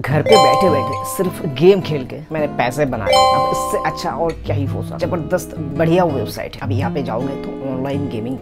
घर पे बैठे बैठे सिर्फ गेम खेल के मैंने पैसे बनाए। अब इससे अच्छा और क्या ही हो सकता। जबरदस्त बढ़िया वेबसाइट है। अब यहाँ पे जाओगे तो ऑनलाइन गेमिंग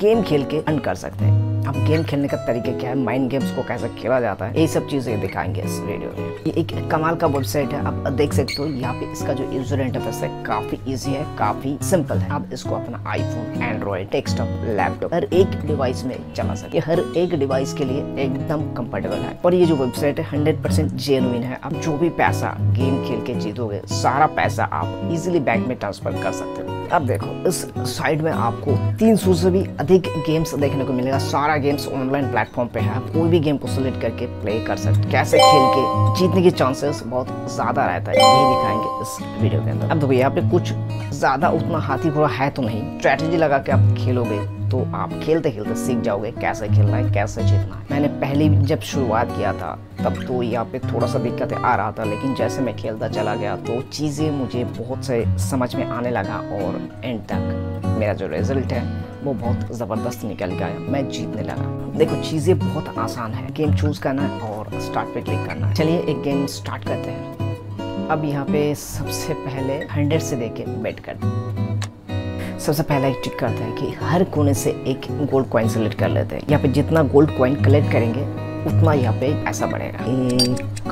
गेम खेल के अर्न कर सकते हैं। अब गेम खेलने का तरीके क्या है, माइंड गेम्स को कैसे खेला जाता है, ये सब चीजें दिखाएंगे इस वीडियो में। ये एक कमाल का वेबसाइट है। आप देख सकते हो यहाँ पे इसका जो यूजर इंटरफेस है काफी इजी है, काफी सिंपल है। आप इसको अपना आईफोन, एंड्रॉइड, डेस्कटॉप, लैपटॉप हर एक डिवाइस में चला सकते हैं। हर एक डिवाइस के लिए एकदम कंफर्टेबल है। और ये जो वेबसाइट है 100% जेनुइन है। आप जो भी पैसा गेम खेल के जीतोगे सारा पैसा आप इजीली बैंक में ट्रांसफर कर सकते हो। अब देखो इस साइट में आपको 300 से भी अधिक गेम्स देखने को मिलेगा। सारा गेम्स ऑनलाइन प्लेटफॉर्म पे है। आप कोई भी गेम को सिलेक्ट करके प्ले कर सकते। कैसे खेल के जीतने के चांसेस बहुत ज्यादा रहता है, यही दिखाएंगे इस वीडियो के अंदर। अब देखो यहाँ पे कुछ ज्यादा उतना हाथी घोड़ा है तो नहीं, स्ट्रेटेजी लगा के आप खेलोगे तो आप खेलते खेलते सीख जाओगे कैसे खेलना है, कैसे जीतना है। मैंने पहले जब शुरुआत किया था तब तो यहाँ पे थोड़ा सा दिक्कतें आ रहा था, लेकिन जैसे मैं खेलता चला गया तो चीज़ें मुझे बहुत से समझ में आने लगा और एंड तक मेरा जो रिजल्ट है वो बहुत ज़बरदस्त निकल गया। मैं जीतने लगा। देखो चीज़ें बहुत आसान है। गेम चूज़ करना है और स्टार्ट पे क्लिक करना है। चलिए एक गेम स्टार्ट करते हैं। अब यहाँ पे सबसे पहले 100 से देके बेट करते हैं। सबसे पहला एक टिक करते हैं कि हर कोने से एक गोल्ड कॉइन सेलेक्ट कर लेते हैं। यहाँ पे जितना गोल्ड कॉइन कलेक्ट करेंगे उतना यहाँ पे पैसा बढ़ेगा। 1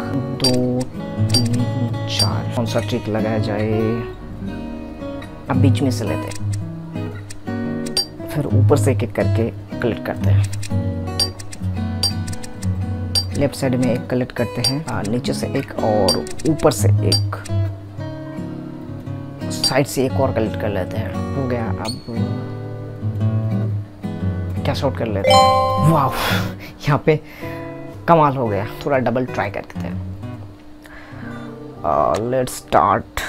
2 3 4 कौन सा ट्रिक लगाया जाए। अब बीच में से लेते हैं, फिर ऊपर से एक एक करके कलेक्ट करते हैं। लेफ्ट साइड में एक कलेक्ट करते हैं, नीचे से एक और ऊपर से एक, साइड से एक और कलेक्ट कर लेते हैं। हो गया। अब कैश आउट कर लेते हैं। वाह, यहाँ पे कमाल हो गया। थोड़ा डबल ट्राई करते हैं। Let's start.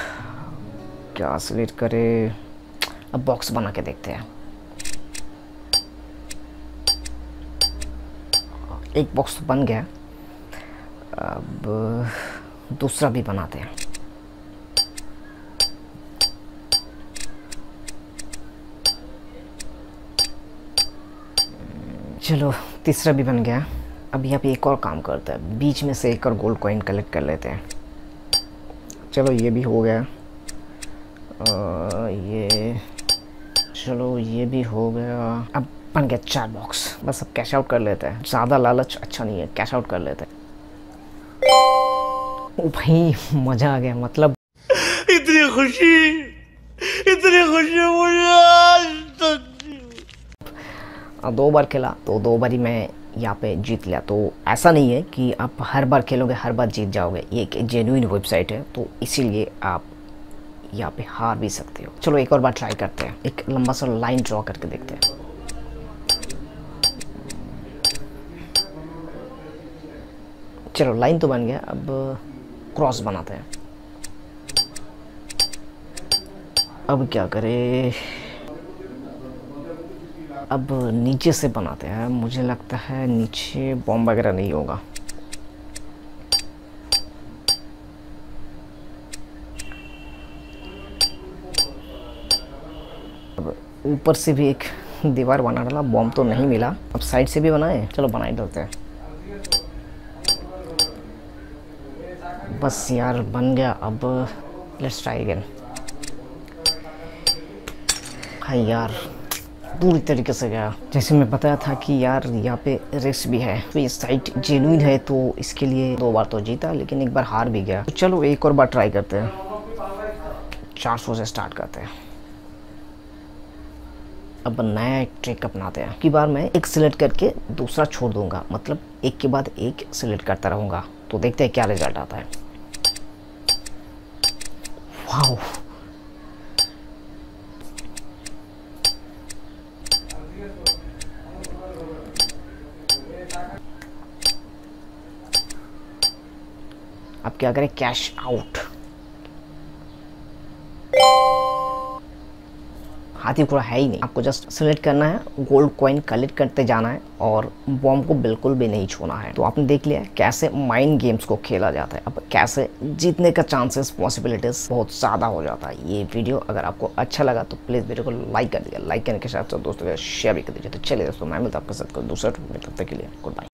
क्या सिलेक्ट करें? अब बॉक्स बना के देखते हैं। एक बॉक्स तो बन गया, अब दूसरा भी बनाते हैं। चलो तीसरा भी बन गया। अब यहाँ पे एक और काम करता है, बीच में से एक और गोल्ड कॉइन कलेक्ट कर लेते हैं। चलो ये भी हो गया, ये चलो ये भी हो गया। अब बन गया 4 बॉक्स। बस अब कैश आउट कर लेते हैं। ज़्यादा लालच अच्छा नहीं है, कैश आउट कर लेते हैं। भाई मज़ा आ गया। मतलब इतनी खुशी मुझे। 2 बार खेला तो 2 बार ही मैं यहाँ पे जीत लिया। तो ऐसा नहीं है कि आप हर बार खेलोगे हर बार जीत जाओगे। ये एक जेन्युइन वेबसाइट है तो इसीलिए आप यहाँ पे हार भी सकते हो। चलो एक और बार ट्राई करते हैं। एक लंबा सा लाइन ड्रॉ करके देखते हैं। चलो लाइन तो बन गया, अब क्रॉस बनाते हैं। अब क्या करें? अब नीचे से बनाते हैं। मुझे लगता है नीचे बॉम्ब वगैरह नहीं होगा। अब ऊपर से भी एक दीवार बना डाला, बॉम्ब तो नहीं मिला। अब साइड से भी बनाए, चलो बना ही डालते हैं। बस यार बन गया। अब लेट्स ट्राई अगेन। हाँ यार पूरी तरीके से गया। जैसे मैं बताया था कि यार यहाँ पे रिस्क भी है, तो ये साइट जेन्युइन है तो इसके लिए 2 बार तो जीता लेकिन एक बार हार भी गया। तो चलो एक और बार ट्राई करते हैं। 400 से स्टार्ट करते हैं। अब नया एक ट्रिक अपनाते हैं कि बार मैं एक सिलेक्ट करके दूसरा छोड़ दूंगा, मतलब एक के बाद एक सिलेक्ट करता रहूँगा। तो देखते हैं क्या रिजल्ट आता है। वाह, अब क्या करें? Cash out. हाथी घोड़ा है ही नहीं। आपको जस्ट सिलेक्ट करना है, गोल्ड कॉइन कलेक्ट करते जाना है और बॉम्ब को बिल्कुल भी नहीं छूना है। तो आपने देख लिया कैसे माइंड गेम्स को खेला जाता है। अब कैसे जीतने का चांसेस, पॉसिबिलिटीज बहुत ज़्यादा हो जाता है। ये वीडियो अगर आपको अच्छा लगा तो प्लीज़ वीडियो को लाइक कर दीजिए। लाइक करने के साथ साथ दोस्तों के साथ शेयर भी कर दीजिए। तो चलिए दोस्तों, मैं मिलता हूं आपके साथ दूसरे टॉपिक में। तब तक के लिए गुड बाय।